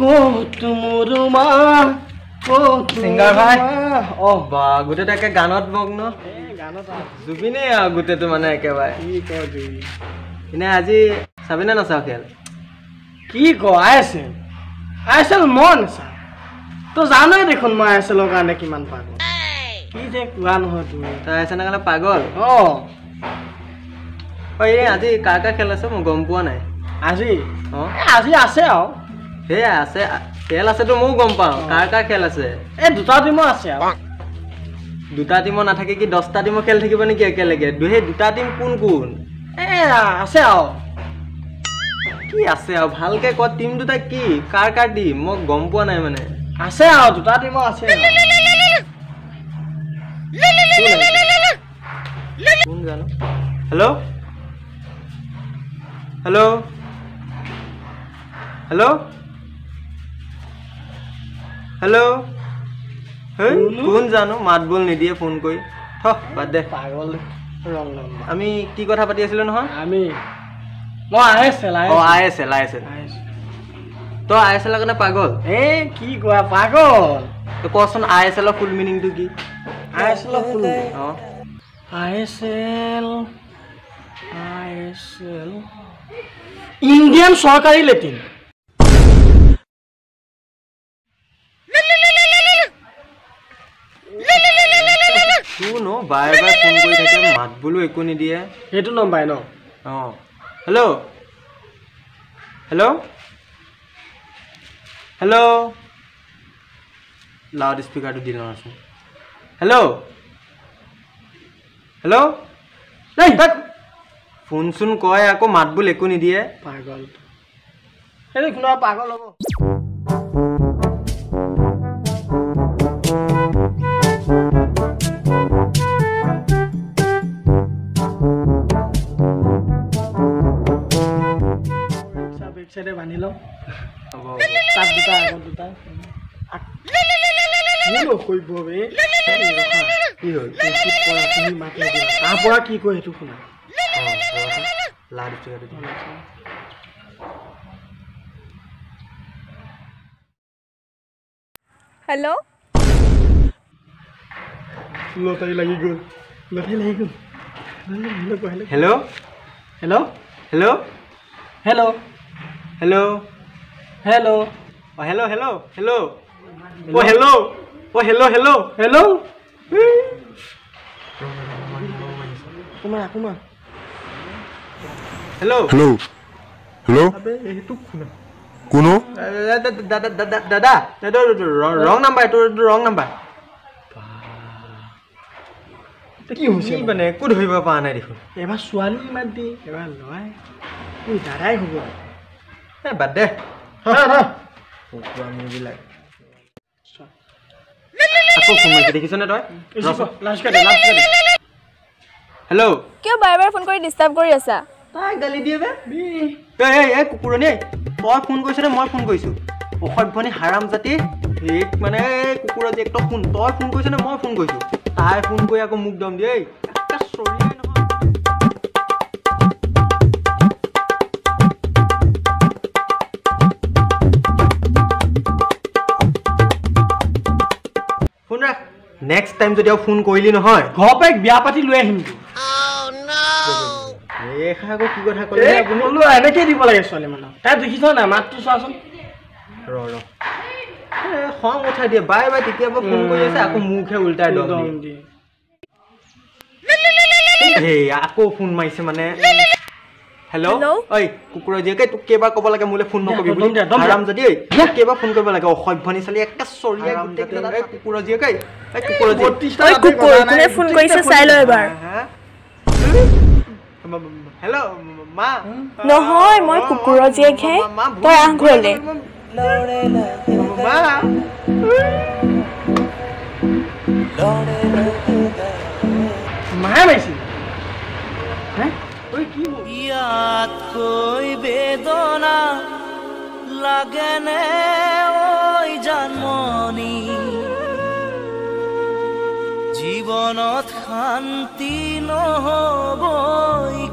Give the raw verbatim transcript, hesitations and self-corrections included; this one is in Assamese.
গানত মগ্ন জুবিনে গোটেইটো মানে একেবাৰে এনে আজি চাবিনা নাচাও খেল কি ক I S L I S L মন চা তো জানাই দেখোন মই আই এছ এলৰ কাৰণে কিমান পাগল কি যে কোৱা নহয় তুমি তাই আই এছ এলৰ কাৰণে পাগল অ ঐ আজি কাৰ কাৰ খেল আছে মই গম পোৱা নাই আজি অ আজি আছে আৰু হে আছে খেল আছে তো মই গম পাওঁ কাৰ কাৰ খেল আছে এ দুটা টিমো আছে আৰু দুটা টিমো নাথাকে কি দহটা টিমো খেল থাকিব নেকি একেলগে দুহে দুটা টিম কোন কোন এ আছে আৰু কি আছে আৰু ভালকে ক টিম দুটা কি কাৰ কাৰ টিম মই গম পোৱা নাই মানে আছে আৰু দুটা টিমো আছে কোন জানো hello' hello' hello' hello' hey কোন জানো মাত বল নিদিয়ে ফোন কৰি থ বাদ দে পাগল ৰং নাম্বাৰ আমি কি কথা পাতি আছিলো নহয় আমি মই আই এছ এল অ I S L I S L তো আই এছ এলৰ কাৰণে পাগল এ কি কোৱা পাগল তো কোৱাচোন আই এছ এলৰ ফুল মিনিংটো কি আই এছ এলৰ ফুল অ I S L I S L Indian সৰকাৰি লেটিন শুনো বাই বাই ফোন কৰি থাকে মাত বলো একো নিদিয়ে সেইটো নম্বৰ ন অ হেল্ল' হেল্ল' হেল্ল' লাউড স্পিকাৰটো দি লওঁ আছে হেল্ল' হেল্ল' নাই তাক ফোন শুন কয় আকৌ মাত বল একো নিদিয়ে পাগল সেইটো কোনা পাগল হ'ব সেটা বানি লও তার দুটা আগর দুটা নিলো কইব বে কি হল কি পড়া তুমি মাকে তা পড়া কি কই হেতু শুনা লাড চেয়ার দি হ্যালো লতাই লাগি গল লতাই লাগি গল hello hello hello hello hello hello ओ हेलो हेलो हेलो ओ हेलो ओ हेलो हेलो हेलो कुमा कुमा हेलो हेलो हेलो अबे ए तू कुना कुनो दादा दादा दादा दादा रॉन्ग नंबर तो रॉन्ग नंबर तो की होसी बने को धइबा पा ना देखो एबा सुवाली मार दे एबा लय तू दादाई होबो বাদ দে হেল্ল' কিয় বাৰে বাৰে ফোন কৰি ডিষ্টাৰ্ব কৰি আছা তাই গালি দিয়ে বে এই কুকুৰণী তই ফোন কৰিছ নে মই ফোন কৰিছো অসভ্যনী হাৰাম জাতি মানে কুকুৰ যে একদম ফোন তই ফোন কৰিছ নে মই ফোন কৰিছো তাই ফোন কৰি আকৌ মোক দম দিয়ে नेक्स्ट टाइम जदिया फोन কইলি নহয় ঘপে বিয়া পাতি লৈ আহিম আও নো দেখা গো কি কথা কলে বুনলো এনে কি দিব লাগে চলে মানে তাই দেখিছ না মাতটো চাচোন ৰ ৰ এ খং উঠাই দিয়ে বাই বাই তেতিয়া ফোন কৰি আছে আকৌ মুখে উল্টা দম দিয়ে হে আকৌ ফোন মাইছে মানে হেল্ল' ঐ কুকুৰ জিকে তোক কেবা কব লাগে মোলে ফোন নকবি বুলি আৰাম যদি ঐ কেবা ফোন কৰিব লাগে অসভ্যনী চালি একটা সৰিয়া গুটেই কুকুৰ জিকে ঐ কুকুৰ জি ঐ কুকুৰ কোনে ফোন কৰিছে চাই লৈ এবাৰ হেল্ল' মা নহয় মই কুকুৰ জিকে তই আহ ঘৰলে লৰে না মা লৰে না মা মাইছি হ্যাঁ ইয়াত কই বেদনা লাগে নে ওই জন্মনি জীৱনত শান্তি নহব